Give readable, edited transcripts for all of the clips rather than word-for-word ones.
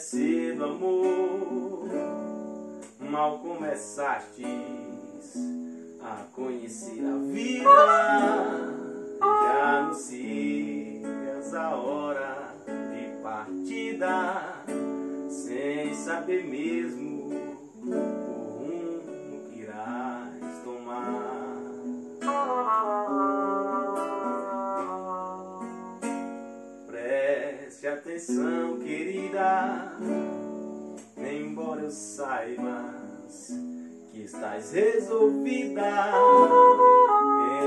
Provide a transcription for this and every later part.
esse amor, mal começastes a conhecer a vida, já anuncias a hora de partida, sem saber mesmo o rumo que irás tomar. Preste atenção, querida, embora eu saibas que estás resolvida,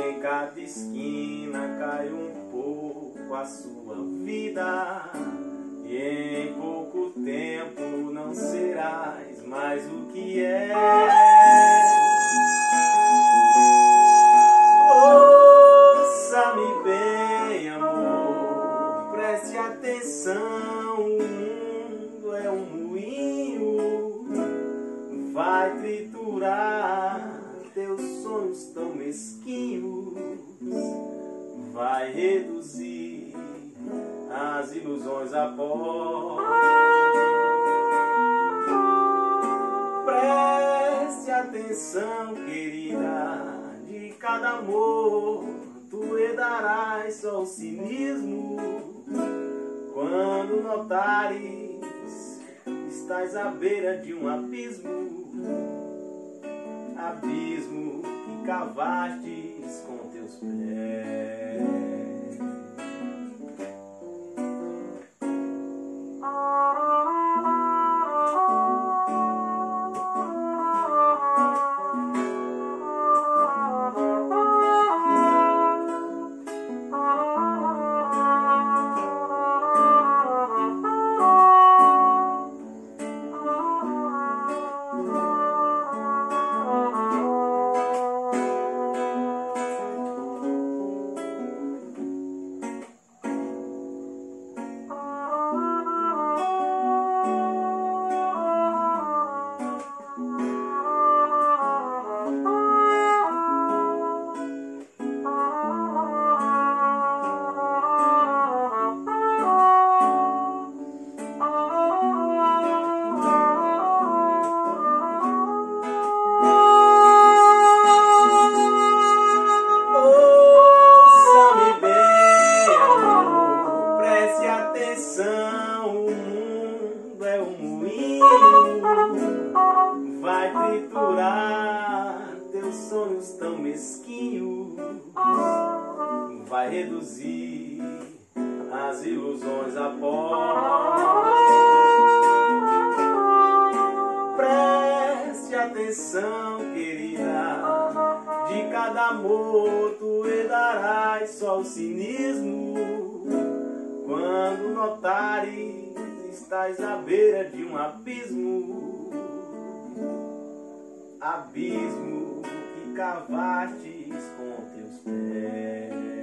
em cada esquina cai um pouco a sua vida, e em pouco tempo não serás mais o que é. Ouça-me bem, amor, preste atenção, o mundo é um moinho, vai triturar teus sonhos tão mesquinhos, vai reduzir as ilusões a pó. Preste atenção, querida, de cada amor tu herdarás só o cinismo. Quando notares, estás à beira de um abismo, abismo que cavastes com teus pés. Vai reduzir as ilusões a pó. Preste atenção, querida, de cada amor tu herdarás só o cinismo. Quando notares, estás à beira de um abismo, abismo que cavaste com teus pés.